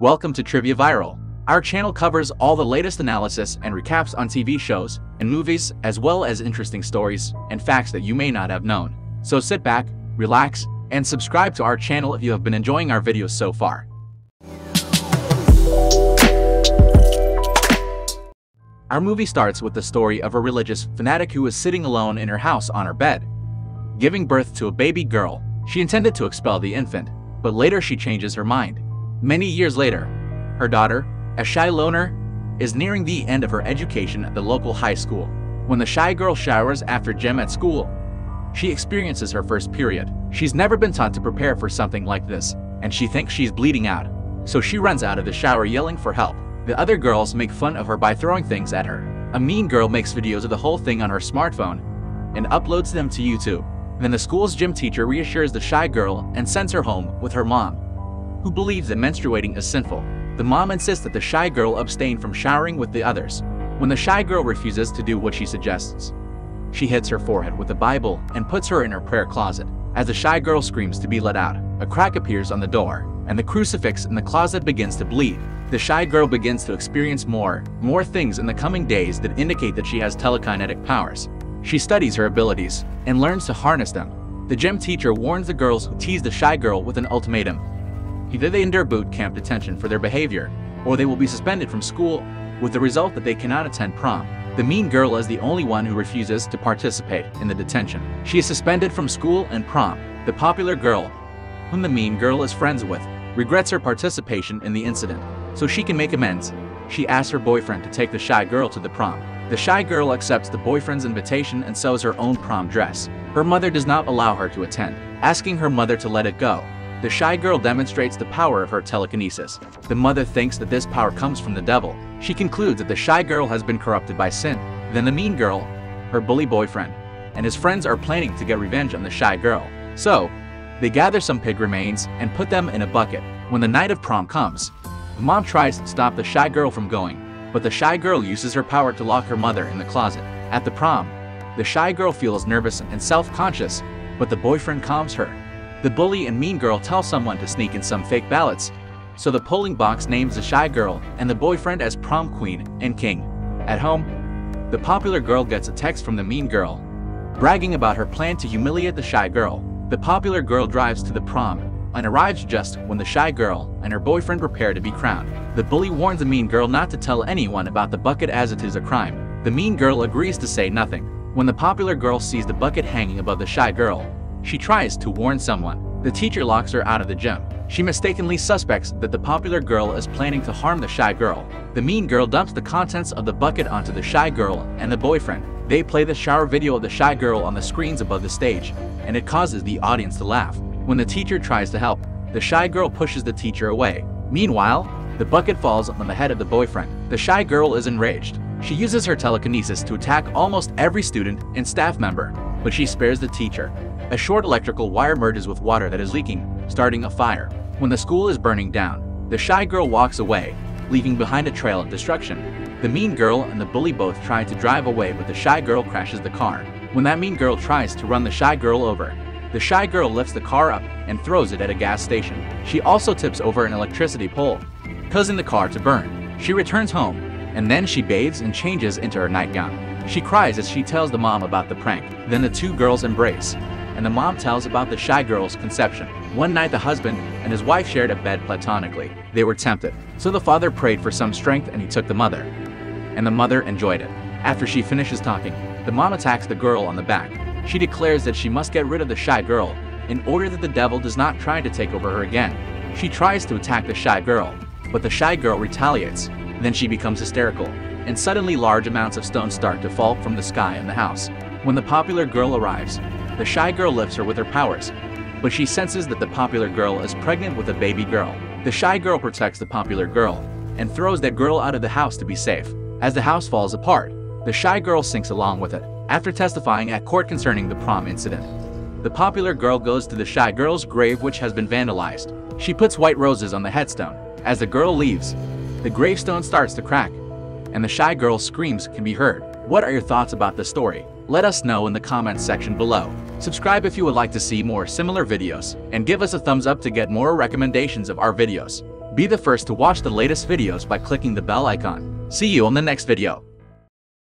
Welcome to Trivia Viral. Our channel covers all the latest analysis and recaps on TV shows and movies, as well as interesting stories and facts that you may not have known. So sit back, relax, and subscribe to our channel if you have been enjoying our videos so far. Our movie starts with the story of a religious fanatic who is sitting alone in her house on her bed, giving birth to a baby girl. She intended to expel the infant, but later she changes her mind. Many years later, her daughter, a shy loner, is nearing the end of her education at the local high school. When the shy girl showers after gym at school, she experiences her first period. She's never been taught to prepare for something like this, and she thinks she's bleeding out, so she runs out of the shower yelling for help. The other girls make fun of her by throwing things at her. A mean girl makes videos of the whole thing on her smartphone and uploads them to YouTube. Then the school's gym teacher reassures the shy girl and sends her home with her mom, who believes that menstruating is sinful. The mom insists that the shy girl abstain from showering with the others. When the shy girl refuses to do what she suggests, she hits her forehead with a Bible and puts her in her prayer closet. As the shy girl screams to be let out, a crack appears on the door, and the crucifix in the closet begins to bleed. The shy girl begins to experience more things in the coming days that indicate that she has telekinetic powers. She studies her abilities and learns to harness them. The gym teacher warns the girls who tease the shy girl with an ultimatum. Either they endure boot camp detention for their behavior, or they will be suspended from school, with the result that they cannot attend prom. The mean girl is the only one who refuses to participate in the detention. She is suspended from school and prom. The popular girl, whom the mean girl is friends with, regrets her participation in the incident. So she can make amends, she asks her boyfriend to take the shy girl to the prom. The shy girl accepts the boyfriend's invitation and sews her own prom dress. Her mother does not allow her to attend, asking her mother to let it go. The shy girl demonstrates the power of her telekinesis. The mother thinks that this power comes from the devil. She concludes that the shy girl has been corrupted by sin. Then the mean girl, her bully boyfriend, and his friends are planning to get revenge on the shy girl. So, they gather some pig remains and put them in a bucket. When the night of prom comes, the mom tries to stop the shy girl from going, but the shy girl uses her power to lock her mother in the closet. At the prom, the shy girl feels nervous and self-conscious, but the boyfriend calms her. The bully and mean girl tell someone to sneak in some fake ballots, so the polling box names the shy girl and the boyfriend as prom queen and king. At home, the popular girl gets a text from the mean girl, bragging about her plan to humiliate the shy girl. The popular girl drives to the prom and arrives just when the shy girl and her boyfriend prepare to be crowned. The bully warns the mean girl not to tell anyone about the bucket as it is a crime. The mean girl agrees to say nothing. When the popular girl sees the bucket hanging above the shy girl, she tries to warn someone. The teacher locks her out of the gym. She mistakenly suspects that the popular girl is planning to harm the shy girl. The mean girl dumps the contents of the bucket onto the shy girl and the boyfriend. They play the shower video of the shy girl on the screens above the stage, and it causes the audience to laugh. When the teacher tries to help, the shy girl pushes the teacher away. Meanwhile, the bucket falls on the head of the boyfriend. The shy girl is enraged. She uses her telekinesis to attack almost every student and staff member, but she spares the teacher. A short electrical wire merges with water that is leaking, starting a fire. When the school is burning down, the shy girl walks away, leaving behind a trail of destruction. The mean girl and the bully both try to drive away, but the shy girl crashes the car. When that mean girl tries to run the shy girl over, the shy girl lifts the car up and throws it at a gas station. She also tips over an electricity pole, causing the car to burn. She returns home, and then she bathes and changes into her nightgown. She cries as she tells the mom about the prank. Then the two girls embrace, and the mom tells about the shy girl's conception. One night the husband and his wife shared a bed platonically. They were tempted, so the father prayed for some strength and he took the mother, and the mother enjoyed it. After she finishes talking, the mom attacks the girl on the back. She declares that she must get rid of the shy girl in order that the devil does not try to take over her again. She tries to attack the shy girl, but the shy girl retaliates. Then she becomes hysterical, and suddenly large amounts of stones start to fall from the sky in the house. When the popular girl arrives, the shy girl lifts her with her powers, but she senses that the popular girl is pregnant with a baby girl. The shy girl protects the popular girl and throws that girl out of the house to be safe. As the house falls apart, the shy girl sinks along with it. After testifying at court concerning the prom incident, the popular girl goes to the shy girl's grave, which has been vandalized. She puts white roses on the headstone. As the girl leaves, the gravestone starts to crack, and the shy girl's screams can be heard. What are your thoughts about this story? Let us know in the comments section below. Subscribe if you would like to see more similar videos, and give us a thumbs up to get more recommendations of our videos. Be the first to watch the latest videos by clicking the bell icon. See you on the next video.